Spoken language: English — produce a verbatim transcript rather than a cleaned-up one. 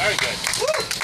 Very good. Woo!